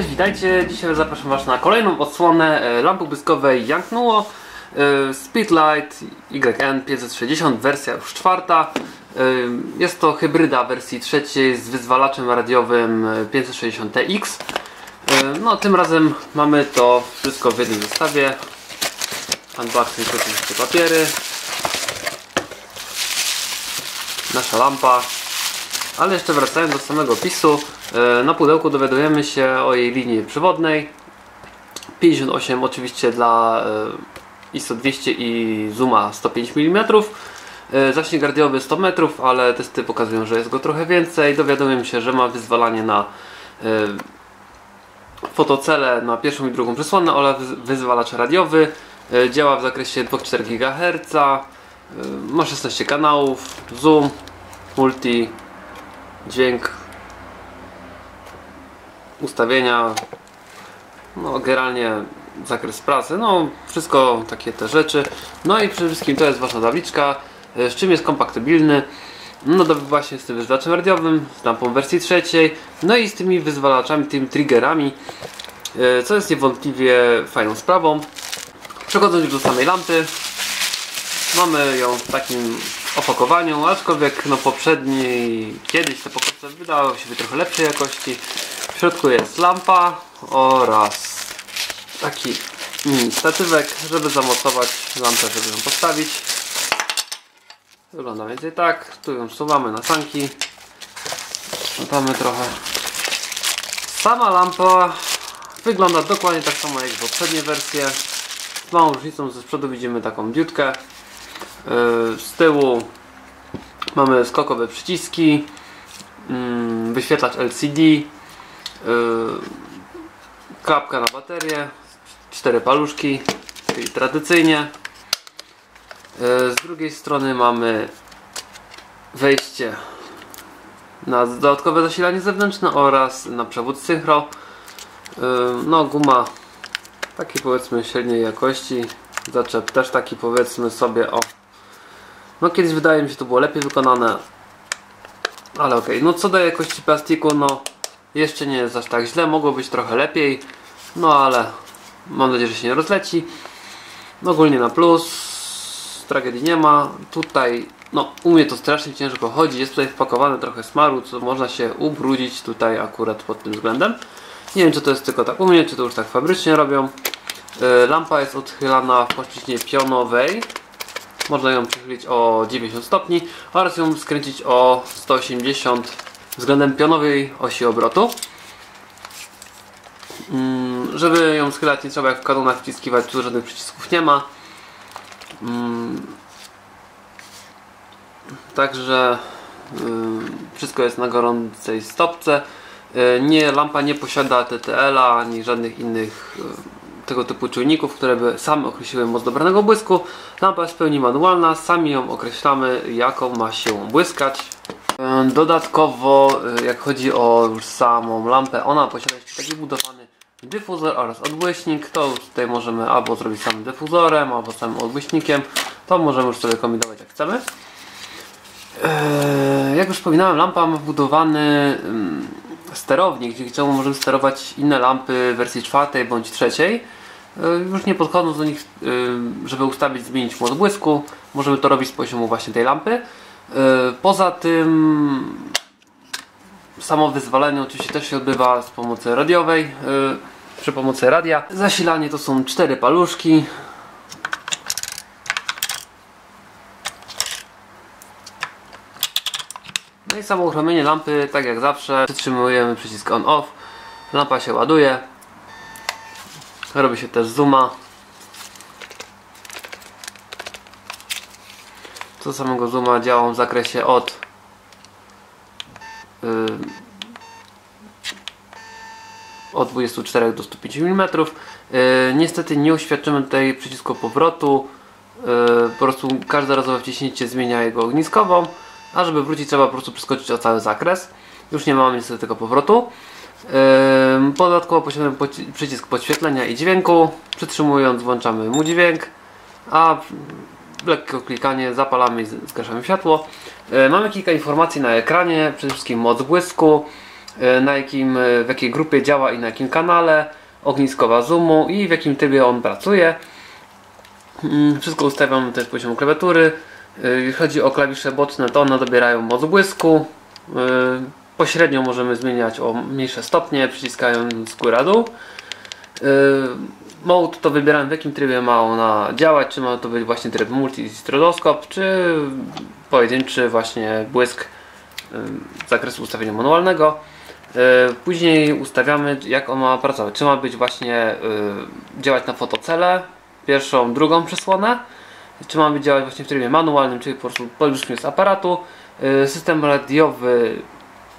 Cześć, witajcie. Dzisiaj zapraszam Was na kolejną odsłonę lampy błyskowej Yongnuo Speedlite YN560, wersja już czwarta. Jest to hybryda wersji trzeciej z wyzwalaczem radiowym 560TX. No, tym razem mamy to wszystko w jednym zestawie. Unboxing, oczywiście papiery. Nasza lampa. Ale jeszcze wracając do samego opisu, na pudełku dowiadujemy się o jej linii przewodnej 58, oczywiście dla ISO 200 i zooma 105 mm, zasięg radiowy 100 metrów, ale testy pokazują, że jest go trochę więcej. Dowiadujemy się, że ma wyzwalanie na fotocele, na pierwszą i drugą przysłonę oraz wyzwalacz radiowy. Działa w zakresie 2,4 GHz, ma 16 kanałów, zoom, multi, dźwięk, ustawienia, no generalnie zakres pracy, no wszystko takie te rzeczy. No i przede wszystkim to jest wasza tabliczka, z czym jest kompatybilny, no to właśnie z tym wyzwalaczem radiowym, z lampą wersji trzeciej, no i z tymi wyzwalaczami, tymi triggerami, co jest niewątpliwie fajną sprawą. Przechodząc już do samej lampy, mamy ją w takim opakowaniu, aczkolwiek no poprzedniej, kiedyś to pokładce wydawało się być trochę lepszej jakości. W środku jest lampa oraz taki statywek, żeby zamocować lampę, żeby ją postawić. Wygląda mniej więcej tak, tu ją wsuwamy na sanki, sprzątamy trochę. Sama lampa wygląda dokładnie tak samo jak poprzednie wersje, z małą różnicą, ze przodu widzimy taką diutkę. Z tyłu mamy skokowe przyciski, wyświetlacz LCD, klapka na baterię, 4 paluszki, czyli tradycyjnie. Z drugiej strony mamy wejście na dodatkowe zasilanie zewnętrzne oraz na przewód synchro. No, guma takiej, powiedzmy, średniej jakości. Zaczep też taki, powiedzmy sobie, o, no kiedyś wydaje mi się to było lepiej wykonane, ale okej. No co do jakości plastiku, no jeszcze nie jest aż tak źle, mogło być trochę lepiej, no ale mam nadzieję, że się nie rozleci. No ogólnie na plus, tragedii nie ma. Tutaj no u mnie to strasznie ciężko chodzi, jest tutaj wpakowane trochę smaru, co można się ubrudzić tutaj akurat pod tym względem. Nie wiem, czy to jest tylko tak u mnie, czy to już tak fabrycznie robią. Lampa jest odchylana w płaszczyźnie pionowej, można ją przychylić o 90 stopni oraz ją skręcić o 180 względem pionowej osi obrotu. Żeby ją schylać, nie trzeba jak w kanonach wciskiwać, tu żadnych przycisków nie ma. Także wszystko jest na gorącej stopce. Lampa nie posiada TTL-a ani żadnych innych tego typu czujników, które by same określiły moc dobranego błysku. Lampa jest w pełni manualna, sami ją określamy, jaką ma się błyskać. Dodatkowo, jak chodzi o już samą lampę, ona posiada jeszcze taki budowany dyfuzor oraz odbłyśnik. To już tutaj możemy albo zrobić samym dyfuzorem, albo samym odbłyśnikiem. To możemy już sobie kombinować jak chcemy. Jak już wspominałem, lampa ma wbudowany sterownik, dzięki czemu możemy sterować inne lampy wersji czwartej bądź trzeciej. Już nie podchodząc do nich, żeby ustawić, zmienić moc błysku, możemy to robić z poziomu właśnie tej lampy. Poza tym samo wyzwalenie oczywiście też się odbywa z pomocy radiowej, przy pomocy radia. Zasilanie to są 4 paluszki. No i samo uruchomienie lampy, tak jak zawsze, przytrzymujemy przycisk on-off, lampa się ładuje, robi się też zooma. Co samego zooma, działam w zakresie od 24 do 105 mm. Niestety nie uświadczymy tutaj przycisku powrotu, po prostu każde razowe wciśnięcie zmienia jego ogniskową. A żeby wrócić, trzeba po prostu przeskoczyć o cały zakres. Już nie mamy niestety tego powrotu. Dodatkowo posiadamy przycisk podświetlenia i dźwięku. Przytrzymując włączamy mu dźwięk, a lekkie klikanie zapalamy i zgaszamy światło. Mamy kilka informacji na ekranie, przede wszystkim moc błysku, w jakiej grupie działa i na jakim kanale, ogniskowa zoomu i w jakim trybie on pracuje. Wszystko ustawiam też poziom klawiatury. Jeśli chodzi o klawisze boczne, to one dobierają moc błysku. Pośrednio możemy zmieniać o mniejsze stopnie, przyciskając góra-dół. Mode to wybieram, w jakim trybie ma ona działać, czy ma to być właśnie tryb multi i stroboskop, czy pojedynczy właśnie błysk z zakresu ustawienia manualnego. Później ustawiamy, jak on ma pracować, czy ma być właśnie działać na fotocelę, pierwszą, drugą przysłonę, czy ma być działać właśnie w trybie manualnym, czyli po prostu podłączony z aparatu, system radiowy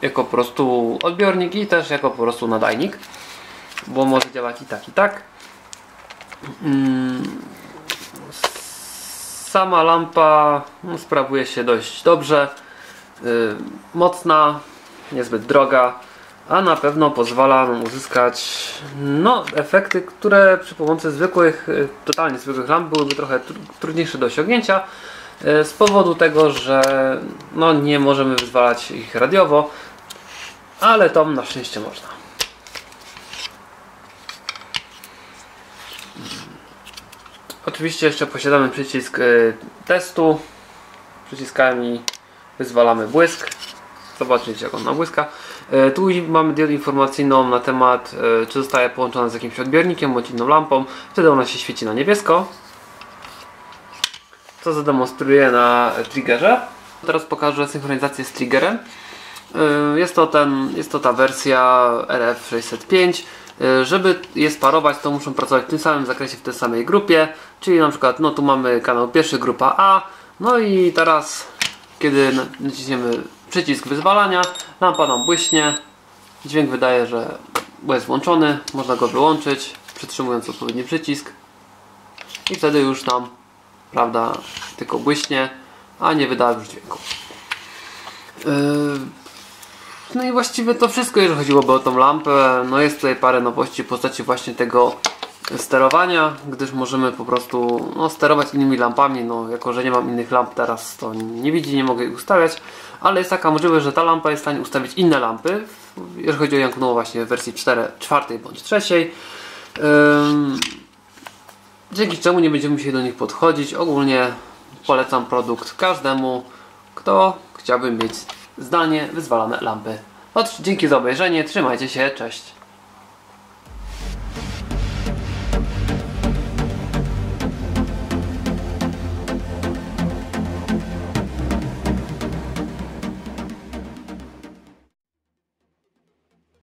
jako po prostu odbiornik i też jako po prostu nadajnik, bo może działać i tak, i tak. Sama lampa sprawuje się dość dobrze, mocna, niezbyt droga, a na pewno pozwala nam uzyskać efekty, które przy pomocy zwykłych, totalnie zwykłych lamp byłyby trochę trudniejsze do osiągnięcia, z powodu tego, że nie możemy wyzwalać ich radiowo, ale to na szczęście można. Oczywiście jeszcze posiadamy przycisk testu, przyciskami wyzwalamy błysk. Zobaczcie, jak on nabłyska. Tu mamy diodę informacyjną na temat, czy zostaje połączona z jakimś odbiornikiem bądź inną lampą. Wtedy ona się świeci na niebiesko, co zademonstruję na triggerze. Teraz pokażę synchronizację z triggerem. Jest to ta wersja RF605. Żeby je sparować, to muszą pracować w tym samym zakresie, w tej samej grupie. Czyli na przykład tu mamy kanał pierwszy, grupa A. No i teraz, kiedy naciśniemy przycisk wyzwalania, lampa nam błyśnie. Dźwięk wydaje, że jest włączony. Można go wyłączyć, przytrzymując odpowiedni przycisk. I wtedy już nam, prawda, tylko błyśnie, a nie wyda już dźwięku. No i właściwie to wszystko, jeżeli chodziłoby o tą lampę. Jest tutaj parę nowości w postaci właśnie tego sterowania, gdyż możemy po prostu sterować innymi lampami. Jako że nie mam innych lamp teraz, to nie mogę ich ustawiać, ale jest taka możliwość, że ta lampa jest w stanie ustawić inne lampy, jeżeli chodzi o Yongnuo właśnie w wersji 4 bądź 3. Dzięki czemu nie będziemy musieli do nich podchodzić. Ogólnie polecam produkt każdemu, kto chciałby mieć zdalnie wyzwalane lampy. Dzięki za obejrzenie, trzymajcie się, cześć!